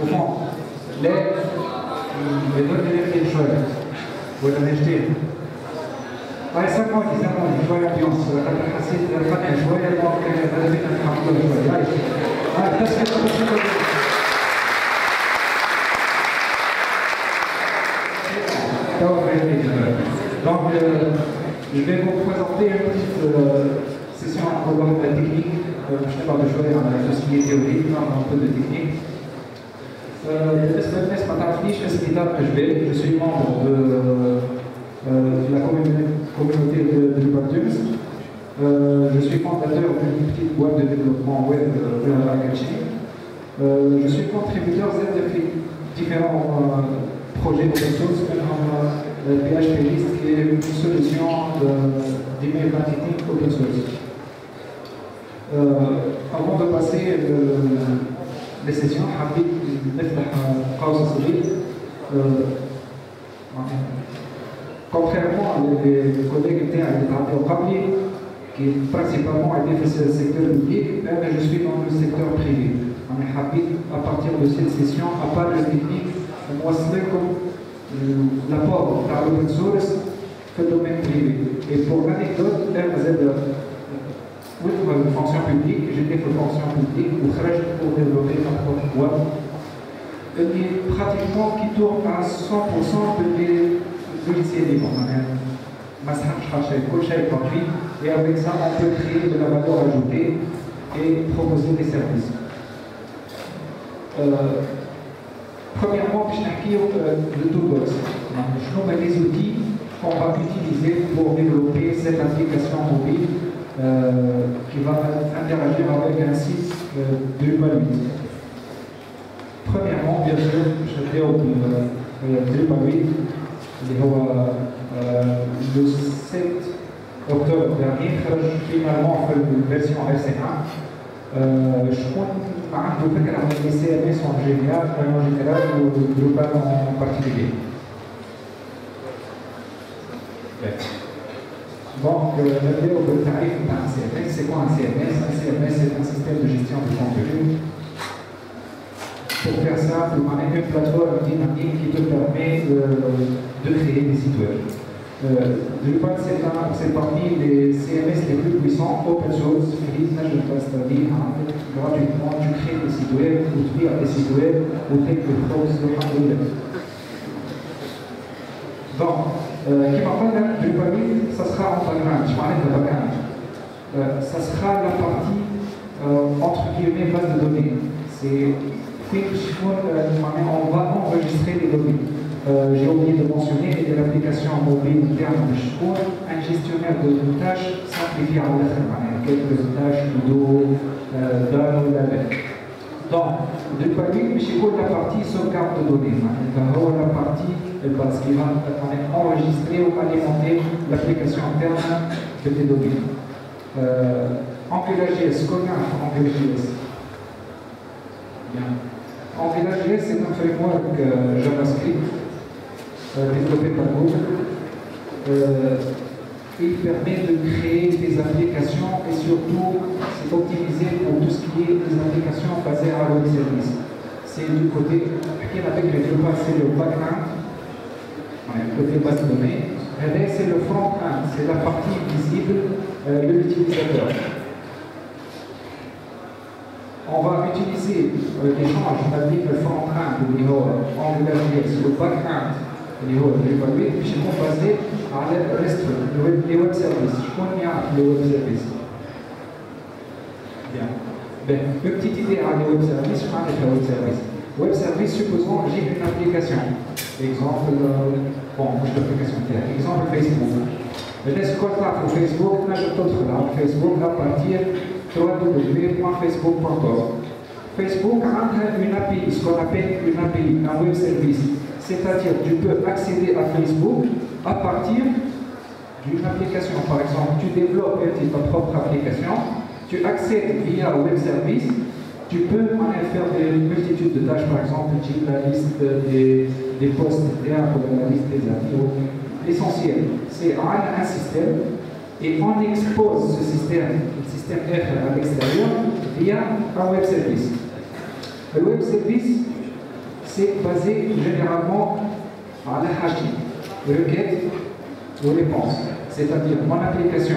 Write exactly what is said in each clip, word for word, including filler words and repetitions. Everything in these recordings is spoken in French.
وفوق لا البيدون اللي شويه ولا هاشتاج فيسموني سموني شويه بيونس لقد حسيت بالقطع شويه ممكن هذا بينا نحطوه شويه هاي التسليم Donc, euh, je vais vous présenter une petite euh, session à propos de la technique. Euh, je parle de jouer dans tout ce qui est théorique, un peu de technique. Est-ce que je vais Je suis membre de, euh, de la communauté de Drupal euh, Je suis fondateur d'une petite boîte de développement web de la Apache. Euh, je suis contributeur Z depuis différents euh, projets de ressources. Le P H P-List qui est une solution d'email de marketing open source. Euh, avant de passer le, les sessions, je vais vous montrer un cas de Contrairement à les collègues qui étaient au papier, qui principalement étaient dans le secteur public, je suis dans le secteur privé. Je vais à partir de cette session, à part le technique, je vais vous l'apport de l'open source dans le domaine privé. Et pour l'anecdote, oui, pour la fonction publique, j'étais pour fonction publique ou crèche pour développer ma propre boîte. Et pratiquement qui tourne à cent pour cent des logiciels libres. Ma stratégie est coachée et gratuite, et avec ça, on peut créer de la valeur ajoutée et proposer des services. Euh, Premièrement, je vais vous parler de Toolbox. Je nomme les outils qu'on va utiliser pour développer cette application mobile euh, qui va interagir avec un site de Drupal huit. Premièrement, bien sûr, je vais vous parler de Drupal huit. Le sept octobre dernier, finalement, une version R C un. شكون عنده فكره عن لي سي ام اس اون جينيرال اون جينيرال ودروبال اون بارتيكولي دونك نبداو بالتعريف تاع السي ام اس سي كوا ان سي ام اس ان سي ام اس سي ان سيستيم دو جيستيون دو كونتوني pour faire simple on a une plateforme dynamique qui te permet de créer des sites web. Drupal c'est parmi les C M S les plus puissants, open source, free, c'est-à-dire gratuitement tu crées des sites web, tu crées des sites web, ou tu crées des choses de hardware. Donc, qui m'appelle Drupal, ça sera en background, je m'arrête de background. Ça sera la partie entre guillemets base de données. C'est on va enregistrer les données. Euh, J'ai oublié de mentionner, mais de l'application mobile interne de Shkour, un gestionnaire de tâches simplifié à l'autre, quelques tâches, d'eau, d'un ou d'un autre. Donc, de partie, mais Shkour, la partie sauvegarde de données. Donc, la partie, parce qu'il va enregistrer ou alimenter l'application interne de tes données. Euh, AngularJS, connaître AngularJS. Bien. AngularJS, c'est un framework euh, JavaScript euh, développé par Google. Euh, il permet de créer des applications et surtout, c'est optimisé pour tout ce qui est des applications basées à web service. C'est du côté, avec le Drupal, c'est le back-end, le côté base de données. C'est le front-end, c'est la partie visible euh, de l'utilisateur. On va utiliser euh, l'échange avec le front-end, le niveau AngularJS, le back-end, le niveau Drupal huit, puis on va passer à le reste, les web services. Je connais les web services. Bien. Bien. Une petite idée à les web services, je parle des web services. Web service, supposons j'ai une application. Exemple, euh, bon, je peux l'application terre. Exemple, Facebook. Je laisse quoi là pour Facebook, là je t'offre là. Facebook, là, partir. www point facebook point com. Facebook a une A P I, ce qu'on appelle une A P I, un web service. C'est-à-dire que tu peux accéder à Facebook à partir d'une application. Par exemple, tu développes ta propre application, tu accèdes via un web service, tu peux faire une multitude de tâches, par exemple, tu la liste des, des postes, des arbres, la liste des articles. L'essentiel, c'est un système. Et on expose ce système, le système F à l'extérieur, via un web service. Le web service, c'est basé généralement à la hashing, requête ou réponse. C'est-à-dire, mon application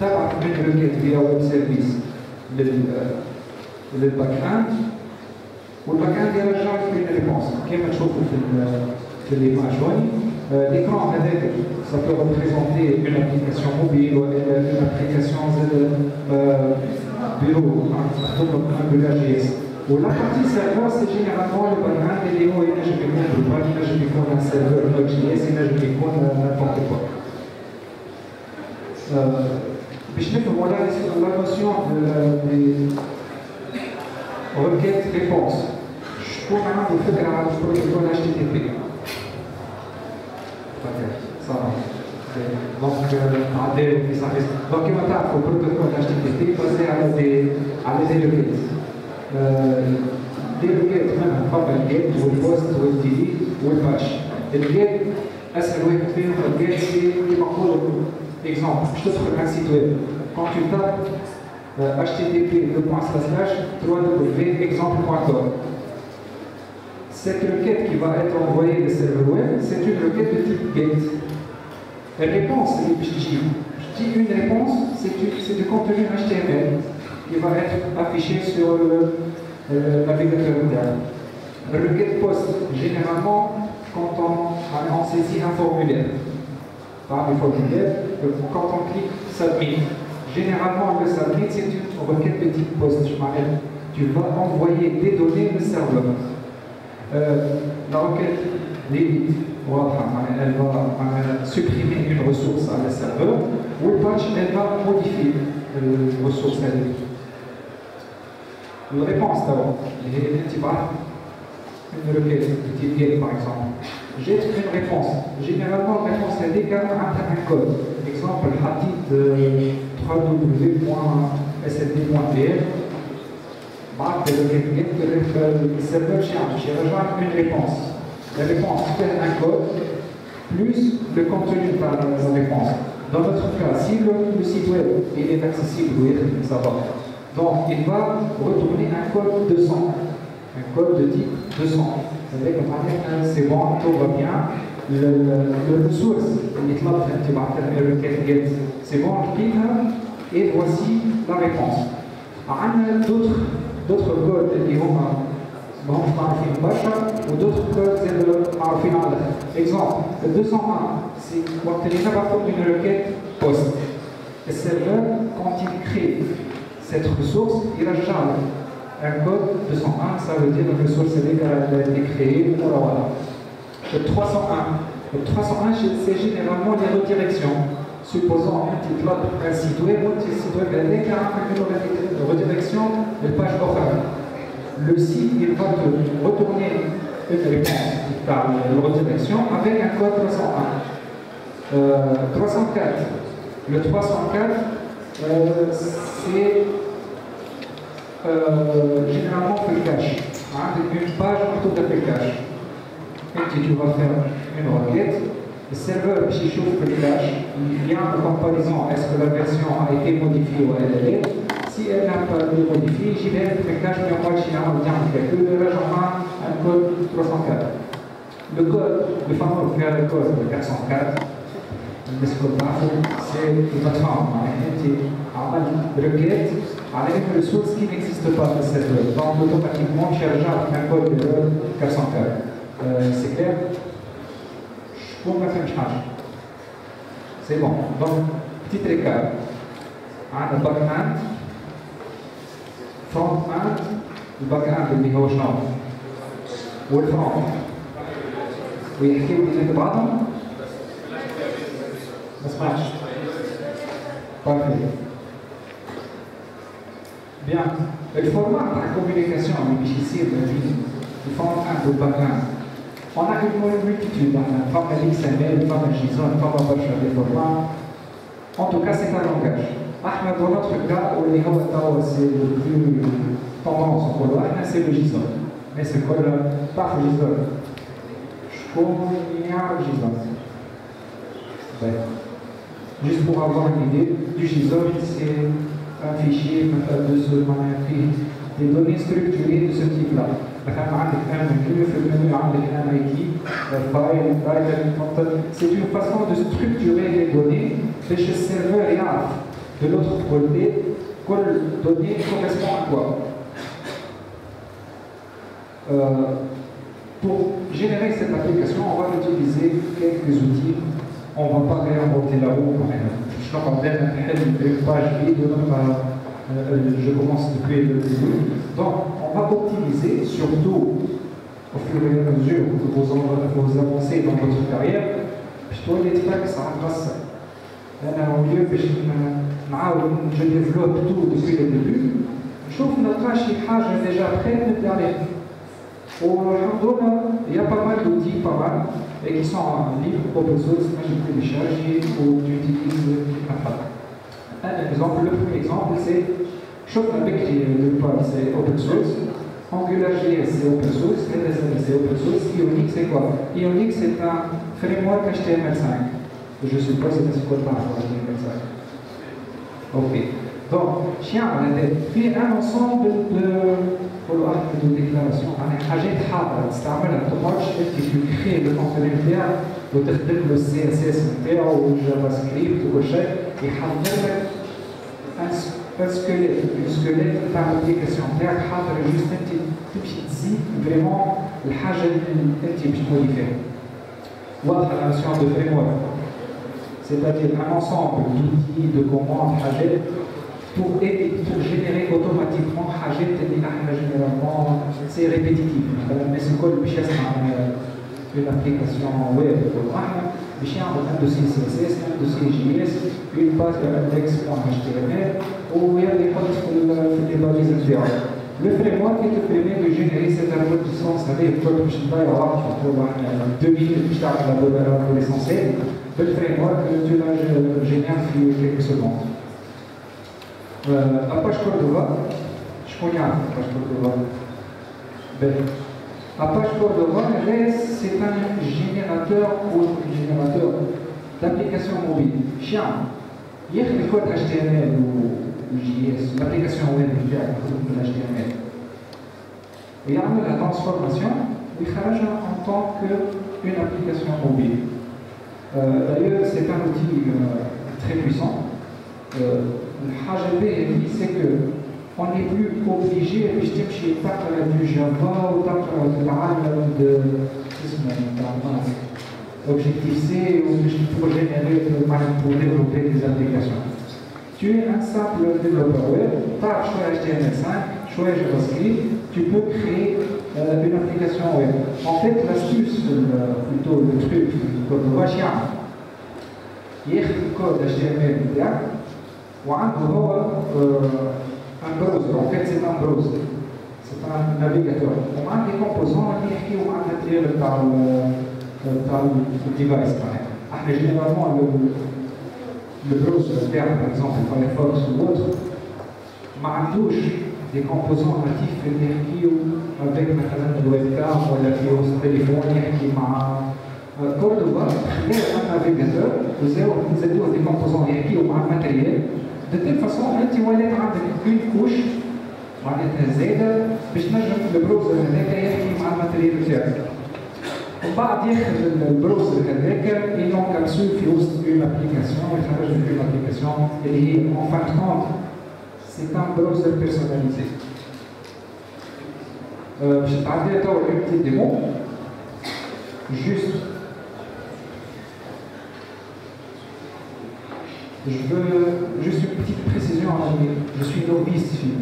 tabac une requête via web service le, euh, le back-end, ou le back-end يرجع une réponse. كما تشوفوا في الإيماج هوني، l'écran هذاك ça peut représenter une application mobile ou une application euh, bureau, مكتوب AngularJS. ولا partie serveur c'est généralement le backend اللي هو ينجم يكون Drupal، ينجم يكون un serveur Node جي إس، ينجم يكون n'importe quoi. باش نفهموا لا نوسيون requête réponse. شكون عنده فكرة على البروتوكول إتش تي تي بي؟ صافي. دونك عداو في صافي. دونك كيما تعرفوا البروتوكول إتش تي تي بي بازي على دي على دي requêtes. دي الجيت منها قبل الجيت والبوست والديليت والباش. الجيت اسهل واحد فيهم الجيت اللي مقبول. اكزومبل باش تدخل على السيت ويب كونتي تاب http://www.example.org. Cette requête qui va être envoyée au serveur web, c'est une requête de type GET. La réponse, je dis une réponse, c'est du contenu H T M L. Qui va être affiché sur le euh, navigateur interne. Requête post, généralement, quand on, on saisit un formulaire, par le formulaire, quand on clique submit, généralement le submit c'est une requête de type post. Je m'arrête. Tu vas envoyer des données au serveur. Euh, la requête delete, elle va supprimer une ressource à le serveur, ou le patch, elle va modifier la ressource. La réponse d'abord, une requête de type get par exemple. J'ai une réponse. Généralement, la réponse elle dégage un code. Exemple, www point s l d point p l. Marque le requête get que le serveur charge. J'ai rejoint une réponse. La réponse fait un code plus le contenu de la réponse. Dans notre cas, si le, le site web il est accessible, oui, ça va. Donc, il va retourner un code deux cents, un code de type deux cents. C'est-à-dire que c'est bon, tout va bien. Le ressource, il va faire le get, c'est bon, je et voici la réponse. Il y a d'autres codes qui vont faire une bâche, ou d'autres codes qui vont faire une. Exemple, le deux cent un, c'est quand il va faire une requête post. Le serveur, quand il crée cette ressource, il a jamais un code deux cent un, ça veut dire que la ressource elle a été créée, voilà voilà. Le trois cent un, le trois cent un c'est généralement les redirections. Supposons un petit bloc, un site web, un petit site web, elle déclare une redirection de page orale. Le site, il va te retourner une réponse par une redirection avec un code trois cent un. Euh, trois cent quatre, le trois cent quatre, Euh, c'est euh, généralement le cache, hein, une page autour de le cache. Et si tu vas faire une requête, le serveur qui chauffe le cache, il vient en comparaison, est-ce que la version a été modifiée ou elle est. Si elle n'a pas été modifiée, j'y vais, le cache, mais on va généralement bien faire que là j'en ai un code trois cent quatre. Le code, le fameux vers le code de quatre cent quatre, بس كل عفو سيد يتفاهم مع أنتي عمل ركيت على إنه رسورس كي نكسيست با في السيرفر، دونك أوتوماتيكمون باش يرجع لك ان كود ايرور أربعمية وأربعة. سي كلير؟ شكون ما فهمش حاجة؟ سي بون، دونك بتيت ريكاب عندنا باك اند فرونت اند، الباك اند اللي هو شنو؟ والفرونت ويحكيو بينات بعضهم اسمعش. Parfait. Bien. Le format de la communication, ici, le format de backend. On a une multitude, une forme X M L, une forme JSON, une forme Apache, des formats. En tout cas, c'est un langage. Ahmed, dans notre cas, au niveau de c'est le plus tendance pour le Ahmed, c'est le JSON. Mais c'est quoi le parfait JSON? Je connais JSON. D'accord. Juste pour avoir une idée, du JSON, c'est un fichier de ce qu'on a écrit, des données structurées de ce type-là. فكان عندك ان كيو في المنيو عندك ان اي كي فايل فايل كونتنت سي اون فاسون دو ستركتوري لي دوني باش السيرفور يعرف دو لوتر كولتي كل دوني كوريسبون ا كوا. Pour générer cette application, on va utiliser quelques outils. On ne va pas réinventer la roue quand même. Je suis en train de une page vide, je commence depuis le début. Donc, on va optimiser surtout au fur et à mesure que vous avancez dans votre carrière. Je dois les faire que ça passe. Je développe tout depuis le début. Je trouve notre page est déjà prête de dernier. Il y a pas mal d'outils, pas mal, et qui sont libres, open source, que je télécharge ou j'utilise à part. Un exemple, le premier exemple, c'est Chauffabek qui est Drupal, c'est open source, AngularJS c'est open source, J S O N c'est open source, Ionic c'est quoi? Ionic c'est un framework H T M L cinq. Je suppose que c'est un support par H T M L cinq. Ok. Donc, chien, on a fait un ensemble de. كل واحد عنده ديكلاراسيون يعني حاجات حاضره تستعملها تخرج انت تكري الكونتوني نتاعك وتخدم له السي اس اس نتاعو والجافا سكريبت وكل شيء يحضر لك ان سكوليت ان سكوليت نتاع الابليكاسيون نتاعك حاضر جوست انت تمشي تزيد فريمون الحاجه اللي انت باش تولي فيها. واضحه لا نوسيون دو فريم ورك سيتادير ان انسومبل دوتي دو كوموند حاجات pour générer automatiquement حاجات اللي نحن généralement c'est répétitif. Mais c'est quoi le plus une application web pour نحن باش يعمل عنده سي اس اس عنده سي جي اس une page index اتش تي ام ال ويلي يحط في الباليز نتاعو. لو فريم ورك اللي permet de générer cette reconnaissance هذه الكل باش تضيع وقت نقولوا احنا deux minutes باش تعمل la reconnaissance بالفريم ورك tu la génères في quelques secondes. Apache Cordova, شكون يعرف Apache Cordova؟ Apache Cordova c'est un générateur ou générateur d'application mobile. شنو يعمل؟ ياخذ كود إتش تي إم إل و جي إس، الابليكاسيون ويب نتاعك مخدوم من إتش تي إم إل، ويعملها ترانسفورماسيون ويخرجها en tant que une application mobile. D'ailleurs c'est un outil très puissant. الحاجة اللي سي كو اون اي بلو اوبليجي باش تمشي تقرا دو جافا وتقرا العالم اسمه تاع ماسك اوبجيكتيف سي وباش تبروجينيري معناتها بور ديفلوبي دي زابليكاسيون. Tu es un simple développeur web, t'as شوية إتش تي إم إل فايف, شوية JavaScript, tu peux créer une application web. En fait, l'astuce, plutôt le truc, comme le machin, il y a le code إتش تي إم إل derrière. وعنده هو ان براوزر، ان فيت سي ان براوزر، سي ان نافيغاتور، ومعاه دي كومبوزون اللي يحكيو مع الماتيريال تاع تاع الديفايس معناها، احنا جينيرالمون البراوزر نتاعنا باغ اكزومبل فايرفوكس وغيره ما عندوش دي كومبوزون ناتيف اللي يحكيو افيك مثلا الويب كام ولا في وسط التليفون يحكي مع كوردوفا، خلاها ان نافيغاتور وزادوه دي كومبوزون يحكيو مع الماتيريال. De telle façon, tu vas aller une couche, tu vas aller zéder, puis tu vas aller le browser avec le matériel vert. Ensuite, le browser avec il encapsule une application, il travaille sur une application, et en fin de compte, c'est un browser personnalisé. Je vais aller une petite démo, juste. Je veux juste une petite précision à donner. Je suis novice sur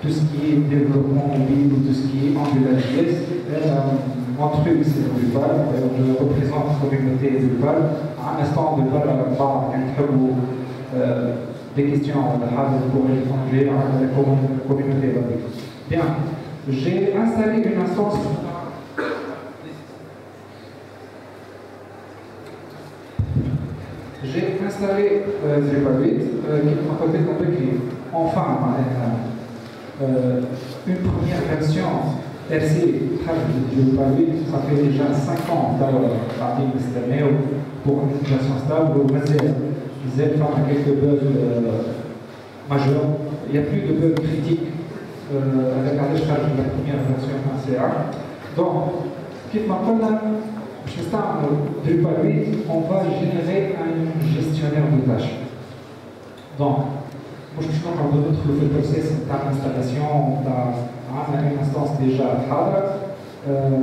tout ce qui est développement mobile ou tout ce qui est AngularJS. Mon truc, c'est Drupal. Je représente la communauté Drupal. À l'instant, Drupal n'a pas des questions pour les étrangers à la communauté. Bien, j'ai installé une instance. J'ai installé Drupal huit qui est proposé qu'on peut créer. Enfin, euh, une première version R C de Drupal huit, ça fait déjà cinq ans d'ailleurs, partie de cette année pour une utilisation stable. Au Mazel, il y a quelques bugs majeurs. Il n'y a plus de bugs critiques avec la première version. بتاعك. دونك كيف ما قلنا باش نستعملو Drupal ثمانية اون فا جينيري ان جيستيونير دو تاش. دونك باش باش نقعدو ندخلو في البروسيس نتاع الانستالاسيون نتاع عندنا اون انستانس ديجا حاضرة.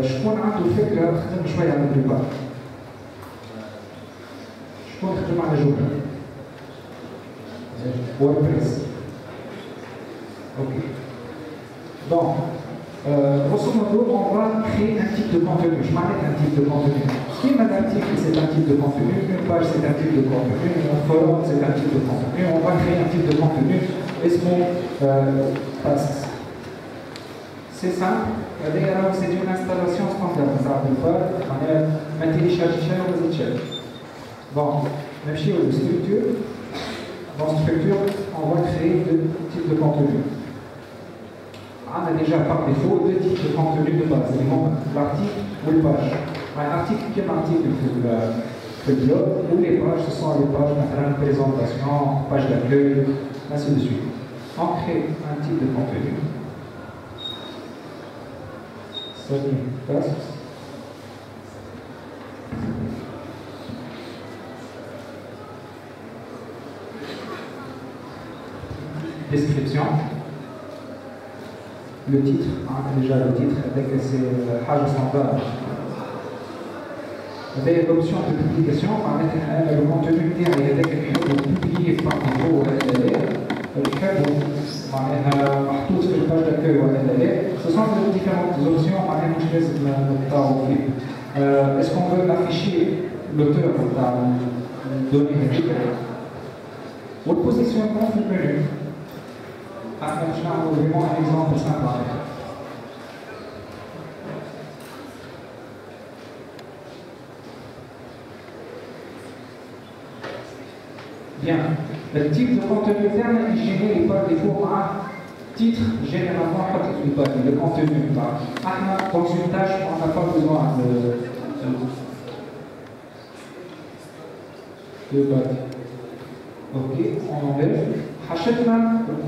شكون عنده فكرة خدم شوية على Drupal؟ شكون خدم على جوجل؟ ووردبريس. اوكي. Donc, euh, grosso modo, on va créer un type de contenu. Je m'arrête à un type de contenu. Un article, c'est un type de contenu. Une page, c'est un type de contenu. Un forum, c'est un type de contenu. On va créer un type de contenu. Est-ce qu'on euh, passe? C'est simple. C'est une installation standard. Ça ne pas. On est un téléchargé chez les échelles. Bon, même chez les structures. Dans structure, on va créer deux types de contenu. On a déjà par défaut deux types de contenu de base, l'article ou les pages. Un article qui est un article de blog, ou les pages, ce sont les pages de présentation, pages d'accueil, ainsi de suite. On crée un type de contenu. Sony Tasks. Description. Le titre, hein, déjà le titre, avec ces pages standards. Avec l'option de publication, on va mettre le contenu avec le cadre publié par défaut ou L L R. Le cadre, on va sur la page d'accueil ou L L R. Ce sont les différentes options, on va mettre le Est-ce qu'on veut afficher l'auteur dans le domaine ou le positionnement du menu? Je vais vous montrer un exemple simple. Bien. Le type de contenu interne est géré par défaut par titre, généralement pas tout de suite, le contenu. Comme une tâche, on n'a pas besoin de... de base. Ok, on enlève. حشدنا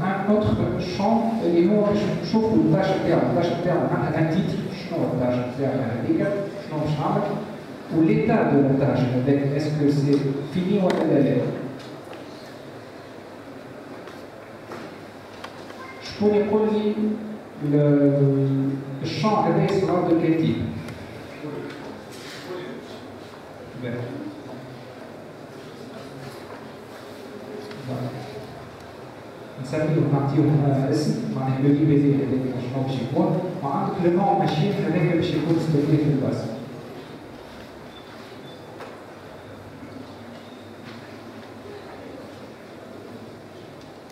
عن نطخ الشون اللي هو باش نشوفوا التاش نتاعو، التاش نتاعو معناتها ان تيتر شنو هو التاش نتاعها هذيك، شنو باش نعمل، وليتا دو التاش هذاك اسكو سي فيني ولا لا. شكون يقول لي الشون هذا يصغر دو كيل تيب؟ نسميه نعطيه اسم معناها لو لي بيزي هذاك شنو باش يكون وعندك لو نوع ماشين هذاك باش يكون ستوري في الباس.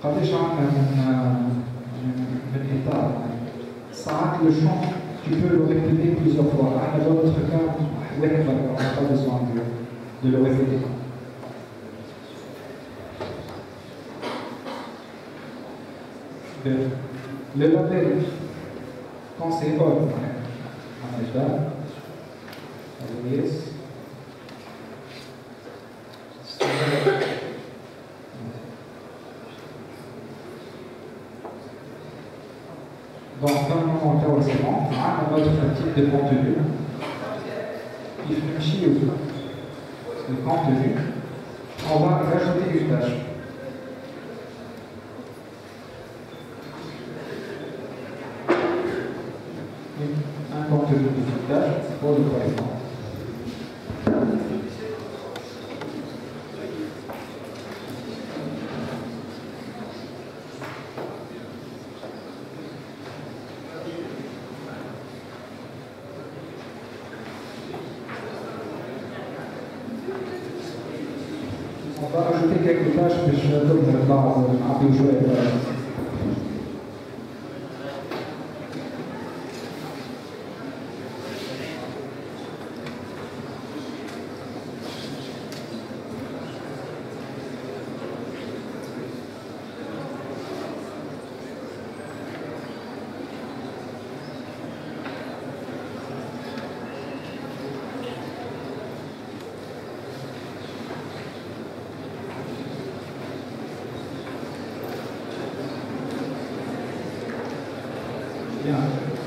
قداش عندنا من من اطار ساعات لو شون tu peux le répéter plusieurs fois احنا في notre cas واحد برا on n'a pas besoin de le répéter. Le label, quand c'est bon, on est là, on est là, donc dans le moment où c'est bon, on a notre type de contenu, il fait une chie ou pas, le contenu, on va rajouter une tâche. Pour le correspondant. On va rajouter quelques tâches que je donne par un peu jouer.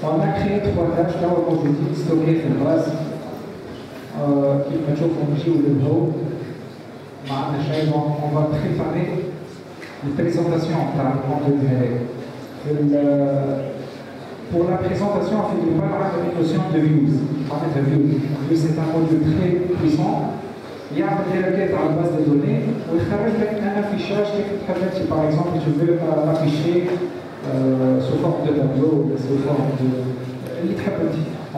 On a créé trois tâches là où on dit stocker في الراس كيف ما تشوفوا نجيو للهو معنا شيء on va préparer une présentation تاع المنتج هذايا. Pour la présentation, on fait pas mal de notion de views. En views, c'est un module très puissant. Il y a des requêtes à la base de données. On crée un affichage qui par exemple, je veux l'afficher euh, sous forme de tableau, sous forme de.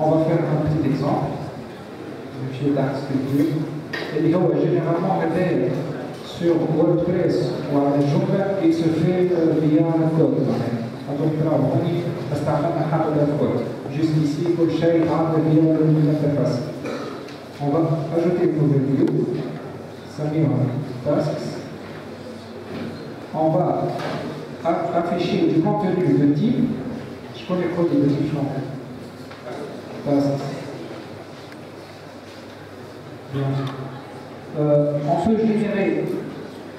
On va faire un petit exemple. Je vais la structure. Et généralement, on sur WordPress ou à Joomla, il se fait via un code. Donc là, on dit استعملنا حاجة دافورة. Juste ici, كل شيء عامل via l'interface. On va ajouter une nouvelle view. سميها tasks. On va afficher du contenu de type. Je connais quoi de type tasks. Bien. Euh, on peut générer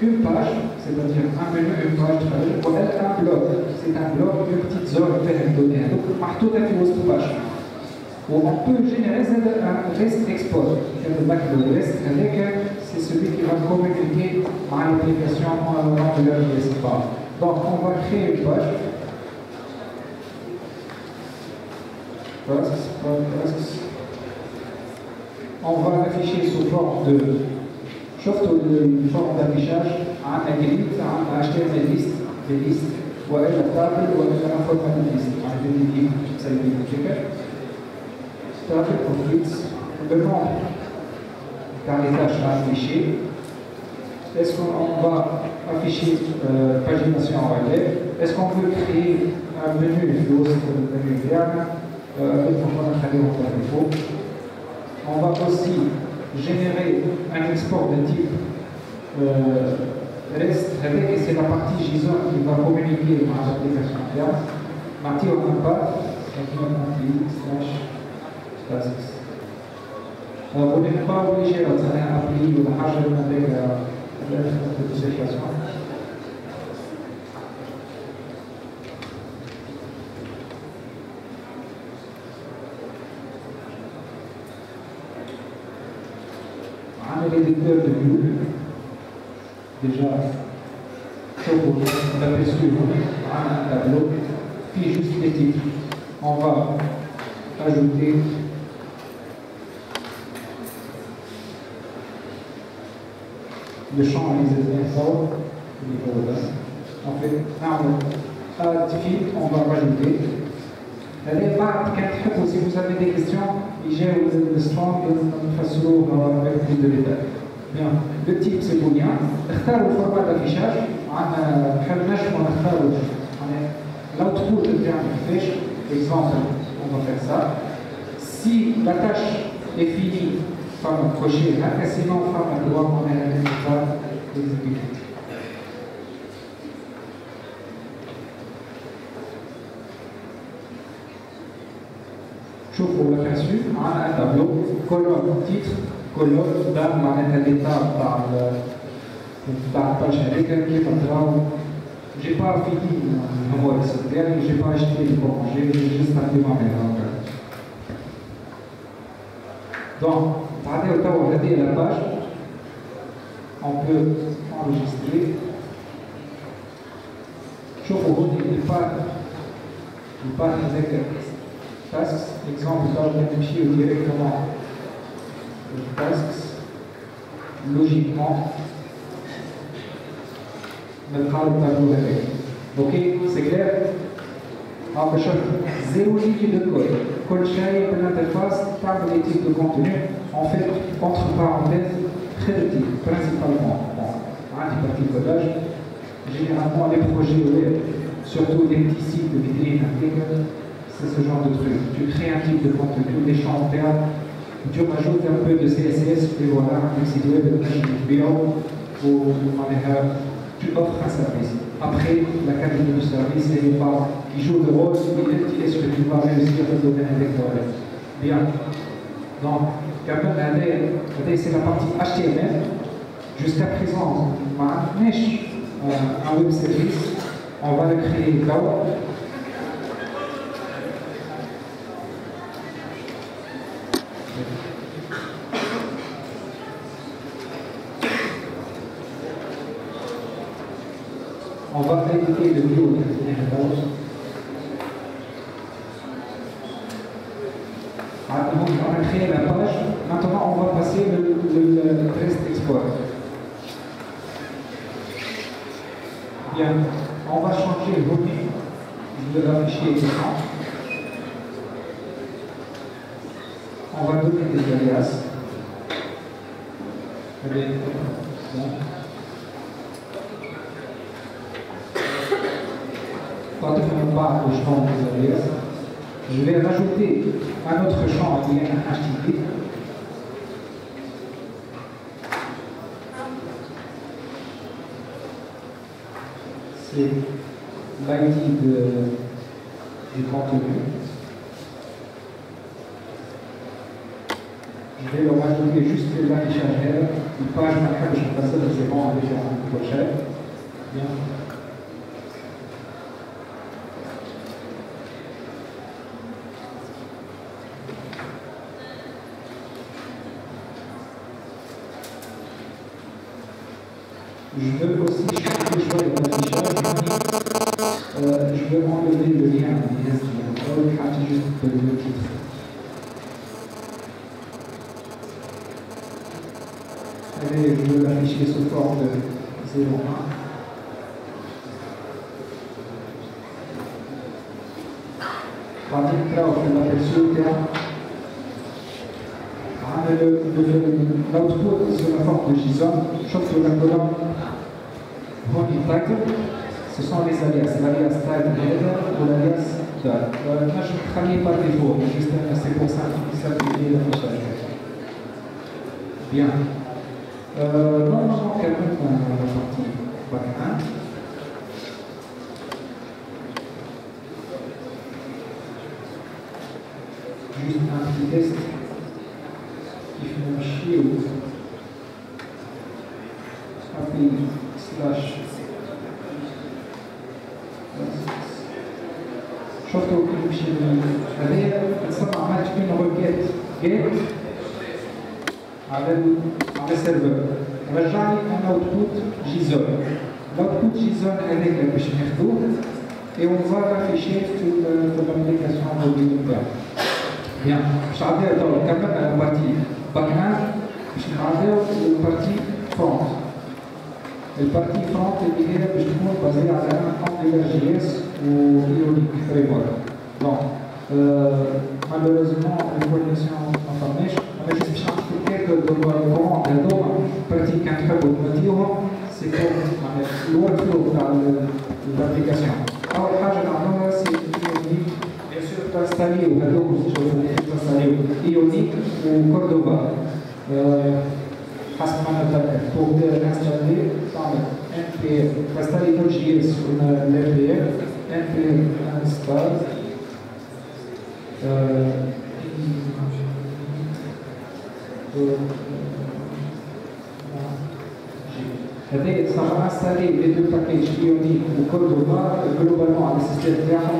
une page, c'est-à-dire un menu, une page, un blog. C'est un blog, une petite zone donnée. Donc, partout à tous les pages. On peut générer un REST export. Le backend REST, c'est celui qui va communiquer à l'application AngularJS. Donc, on va créer une page. On va l'afficher sous forme de. شفتوا الفرق d'affichage عندنا جريد عندنا H T M L list list وإلا تابل وإلا format list عندنا جريد سلبي كذا تابل complete بالنوع تاع les tâches à afficher. Est-ce qu'on va afficher pagination en relève? Est-ce qu'on peut créer un menu في وسط المنيو تاعنا بالفرق نخليهم كيما الفوق. On va aussi générer un export de type euh, REST, et c'est la partie JSON qui va communiquer dans l'application interne. Marty, on n'a pas, slash vous n'êtes pas obligé de faire un appli ou de racheter avec l'application. L'éditeur de view, déjà, on appelle sur un tableau, puis juste les titres. On va ajouter le champ à les efforts, on fait un add field, on va rajouter. Les marques quatre, si vous avez des questions, ils gèrent le strong et le faciaux avec plus de détails. Bien, le type c'est boolean. اختاروا الفورمات d'affichage. عندنا حناش ونختاروا l'output تاعنا كيفاش. Exemple, on va faire ça. Si la tâche est finie, femme cocher là, sinon femme à droite, on va l'exécuter. شوفوا الأرسال على التابلو كولوم تيتر كولوم ده معناتها الإطار تاع تاع الباج هذيك كيف تراو جي با فيتي الأمور السوداء جي با أشتري البونجي جيست نخدم عليها هاكا. دونك بعديها توا هذه الباج on peut enregistrer. شوفوا هوني الباج الباج هذاك tasks, exemple, là je vais afficher directement le tasks, logiquement, mettra le tableau avec. Ok, c'est clair? Alors, je fais zéro ligne de code. Code shape, l'interface, table des types de contenu, on fait entre parenthèses très de type, principalement. Bon, un des parties de codage, généralement les projets web, surtout les petits sites de vitrine, c'est ce genre de truc. Tu crées un type de contenu, des champs en termes, tu rajoutes un peu de C S S, et voilà, un site web, un site bio, ou tu offres un service. Après, la qualité de service, elle n'est pas qui joue le rôle, mais est-ce que tu vas réussir à donner un vecteur. Bien. Donc, quand même, c'est la partie H T M L. Jusqu'à présent, on a un web service, on va le créer là-haut. On va écouter le bio des réponses. Ah, donc on a créé la page. Maintenant, on va passer le, le, le REST export. Bien, on va changer le volume de la fichier écran. On va donner des alias. Allez, bon. Quand on parle au champ des alias, je vais rajouter un autre champ qui est un H T T P. C'est l'I D du contenu. Je vais le rajouter juste l'affichage R, une page à laquelle je passe, c'est bon, avec un projet. Bien. Je veux aussi changer le choix de l'affichage. Euh, je veux enlever le lien du reste. Je vais rajouter juste le titre. Allez, je veux l'afficher sous forme de zéro un. Pratique là, on fait l'appel sur le terme. L'output sur la forme de JSON, sauf sur la colonne Running Title, ce sont les alias, l'alias Title Header ou l'alias Dal. Là, je ne travaille pas des mots, juste c'est pour ça que ça simplifie l'affichage. Bien. Euh, non, non, quelqu'un dans la partie un. Juste un petit test qui fait un chier ou A P I slash. شفتوا كيف مشي هذه تصنع عملت فين ريكيت جيت على على السيرفر رجع لي ان اوتبوت جيزون الاوتبوت جيزون هذاك باش ناخذوه اي ونفا فيشير في الابليكاسيون موبيل تاعنا. بيان باش نعطيها دور كملنا البارتي باك هاند باش نعطيها البارتي فرونت. البارتي فرونت اللي هي باش تكون بازية على انجولار جي اس و ايونيك فريم ورك. بون مالوريزمون الكونيكسيون مفماش. انا جيت باش نعطيك كيلكو دور كوموند هاذوما براتيك كنحبو نوديوهم سي بور معناها الورك فلو تاع الابليكاسيون. أول حاجة نعملوها سي ايونيك بيان سور تانستاليو هاذوك تانستاليو ايونيك و كوردوفا. حسب ما نتذكر فوق نستعمل تعمل npm تستعمل نوت جي اس ولا npm npm install هذاك تصنع انستالي لي دو باكيج ايونيك وكوردوفا جلوبالمون على السيستم تاعهم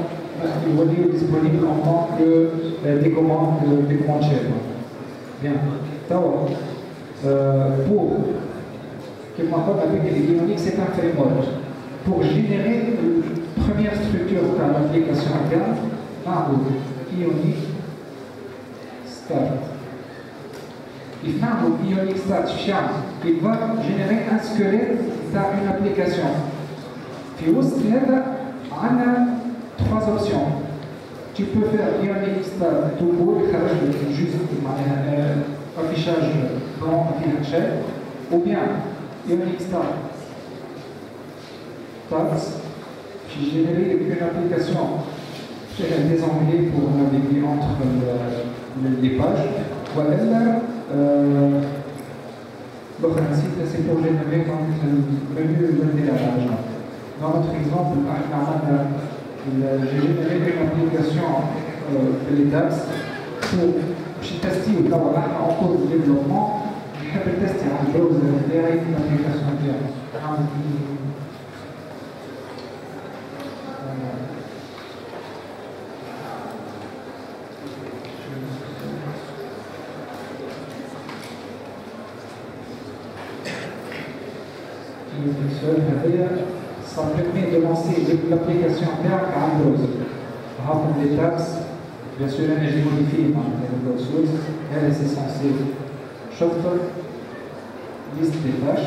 يوليو ديسبونيبل اون طونك دي كوموند دي كوموند شير. بيان توا pour, comme on parle avec les Ionic, c'est un framework. Pour générer la première structure de l'application interne, on Ionic Start. Il fait un Ionic Start, il va générer un squelette dans une application. Puis au stade, on a trois options. Tu peux faire Ionic Start tout court, juste affichage blanc affichage chef, ou bien Ionic Start Tags qui génère une application désanglée pour naviguer entre le, les pages. Voilà, euh, le principe c'est pour générer le menu de délagage. Dans notre exemple, j'ai généré une application euh, les tags pour باش نتستيو توا احنا اونكور ديفلوبمون نحب نتستي على البراوزر تاعي الابليكاسيون تاعي نعاود سؤال هذايا سا بيرمي دو لونسي لابليكاسيون تاعك على البروزر. هاكم لي تاكس بيان سور انا جي موديفي معناتها البروزر هذا سي سونسي شفت ليست دي باش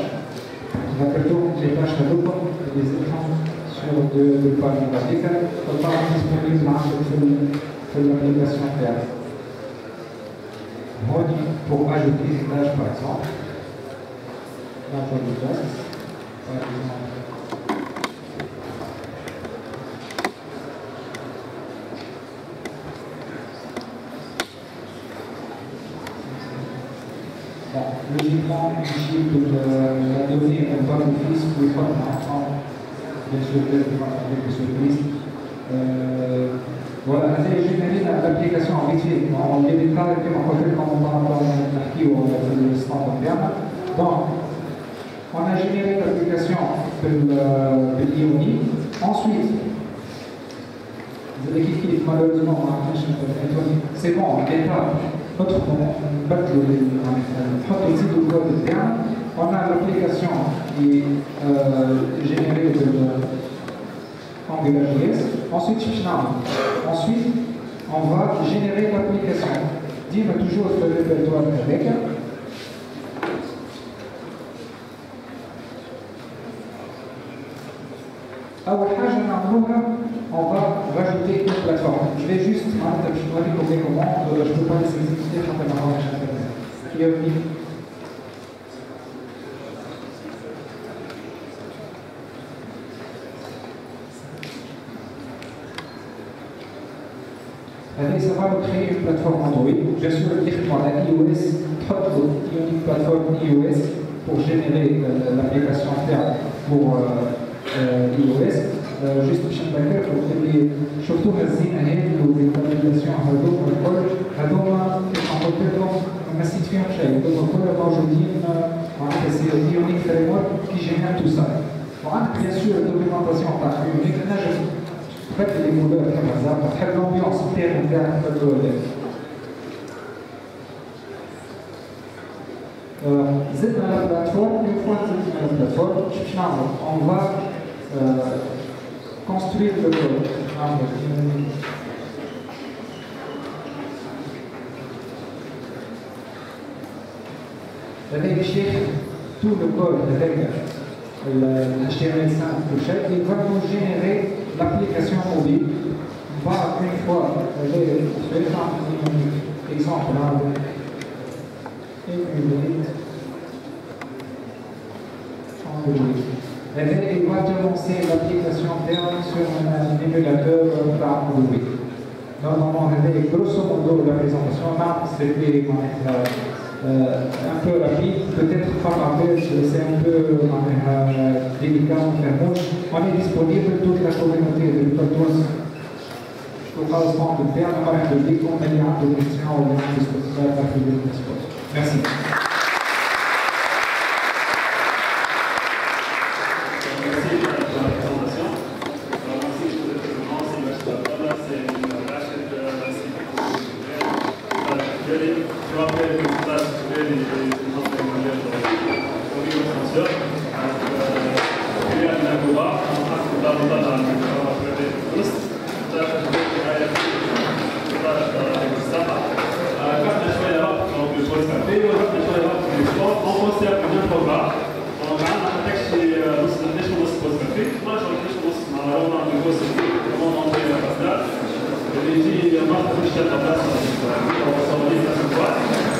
ذكرتوهم لي باش هذوكم لي زيدهم سور دو دو باج ماتيكال تلقاهم ديسبونيبل عندك في الابليكاسيون تاعك. Mode pour ajouter des images par exemple. L'envoi de texte, par exemple. Bon, logiquement, le chiffre de la donnée n'est pas d'office, vous pouvez pas comprendre, bien sûr, avec ce liste. Voilà, c'est généré l'application en métier. On y a des cas qui m'ont fait quand on parle dans l'archive ou le standard terme. Donc, on a généré l'application de l'Ionic. Ensuite, vous avez cliqué malheureusement à c'est bon, on détaille notre code terme. On a l'application qui est générée de AngularJS. Ensuite, ensuite, on va générer l'application. Dim a toujours le répertoire avec. On va rajouter une plateforme. Je vais juste vous montrer comment je peux pas les exécuter quand même. هذا سافر تخلي بلاتفورم اندرويد بيان سور اللي يخدموا على اي او اس تحطوا يونيك بلاتفورم اي او اس بور جينيري لابليكاسيون تاعك بور اي او اس جوست باش نذكرك اللي شفتوها الزينه هذه اللي لابليكاسيون هذوك الكل هذوما حطيتهم ما نسيت فيهم شيء هذوما كلهم موجودين معناتها سي يونيك فريم ورك كي جينير تو سا وعندك بيان سور الدوكيومونطاسيون تاع يونيك نجم تبدل لي موديل كما زعما تحب لومبيونس التاعي تاعك في الدور هذاك. زدنا على البلاتفورم، اون فوا زدنا على البلاتفورم باش نعملو؟ اون فوا كونستروير لو كود، نعملو هذاك باش يخدم تو لو كود هذاك ال إتش تي إم إل فايف كل شيء، اون فوا نو جينيري l'application mobile va une fois, je vais un exemple là, et une minute, et il va te lancer l'application terme sur un émulateur par Android. Normalement, grosso modo, la présentation là, c'était un peu rapide, peut-être pas rapide, c'est un peu euh, délicat, mais bon, on est disponible toute la communauté de Drupal douze. Je ne peux pas se prendre de terme, on a de déconvenir de questions au niveau de ce que ça va faire de l'espace. Merci. Thank you.